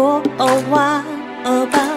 for a while about